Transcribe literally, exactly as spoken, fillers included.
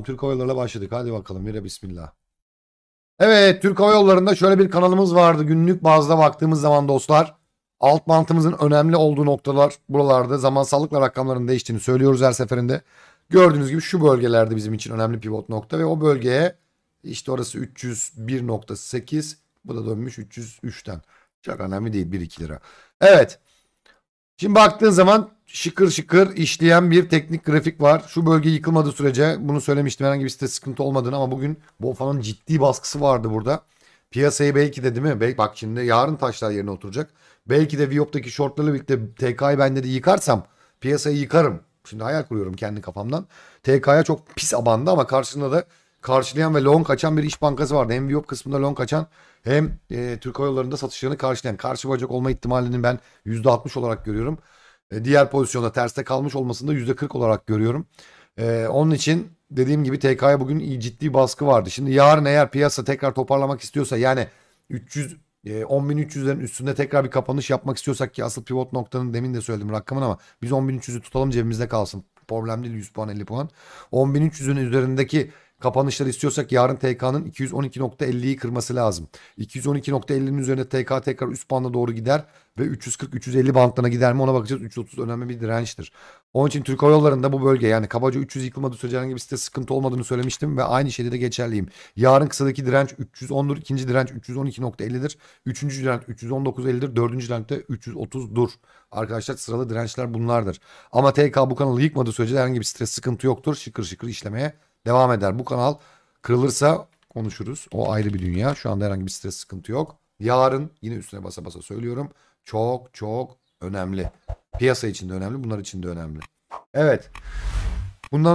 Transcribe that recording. Tamam, Türk Hava Yolları'na başladık. Hadi bakalım, yine bismillah. Evet, Türk Hava Yolları'nda şöyle bir kanalımız vardı. Günlük bazda baktığımız zaman dostlar, alt bantımızın önemli olduğu noktalar buralarda, zamansallıkla rakamların değiştiğini söylüyoruz her seferinde. Gördüğünüz gibi şu bölgelerde bizim için önemli pivot nokta ve o bölgeye işte orası üç yüz bir nokta sekiz, bu da dönmüş üç yüz üçten. Çok önemli değil, bir iki lira. Evet. Şimdi baktığın zaman şıkır şıkır işleyen bir teknik grafik var. Şu bölge yıkılmadığı sürece, bunu söylemiştim, herhangi bir site sıkıntı olmadığını, ama bugün BOFA'nın ciddi baskısı vardı burada. Piyasayı belki de, değil mi? Belki, bak şimdi yarın taşlar yerine oturacak. Belki de Viop'taki shortlarla birlikte T K'yı ben de yıkarsam piyasayı yıkarım. Şimdi hayal kuruyorum kendi kafamdan. T K'ya çok pis abandı ama karşısında da karşılayan ve long açan bir iş bankası vardı. Hem Viop kısmında long açan, hem e, Türk Hava Yolları'nda satışlarını karşılayan. Karşı bacak olma ihtimalini ben yüzde altmış olarak görüyorum. E, diğer pozisyonda terste kalmış olmasını da yüzde kırk olarak görüyorum. E, onun için dediğim gibi T K'ya bugün ciddi baskı vardı. Şimdi yarın eğer piyasa tekrar toparlamak istiyorsa, yani üç yüz on bin üç yüzlerin üstünde tekrar bir kapanış yapmak istiyorsak, ki asıl pivot noktanın demin de söyledim rakamını, ama biz on bin üç yüzü tutalım, cebimizde kalsın. Problem değil, yüz puan elli puan. on bin üç yüzün üzerindeki kapanışları istiyorsak yarın T K'nın iki yüz on iki nokta elliyi kırması lazım. iki yüz on iki nokta ellinin üzerine T K tekrar üst banda doğru gider ve üç yüz kırk üç yüz elli bandına gider mi, ona bakacağız. üç yüz otuz önemli bir dirençtir. Onun için Türk Hava Yolları'nda bu bölge, yani kabaca üç yüz yıkılmadığı sürece herhangi bir site sıkıntı olmadığını söylemiştim ve aynı şeyde de geçerliyim. Yarın kısadaki direnç üç yüz ondur, ikinci direnç üç yüz on iki nokta ellidir, üçüncü direnç üç yüz on dokuz nokta ellidir, dördüncü direnç de üç yüz otuzdur. Arkadaşlar sıralı dirençler bunlardır. Ama T K bu kanalı yıkmadığı sürece herhangi bir stres sıkıntı yoktur. Şıkır şıkır işlemeye devam eder. Bu kanal kırılırsa konuşuruz. O ayrı bir dünya. Şu anda herhangi bir stres sıkıntı yok. Yarın yine üstüne basa basa söylüyorum. Çok çok önemli. Piyasa için de önemli. Bunlar için de önemli. Evet. Bundan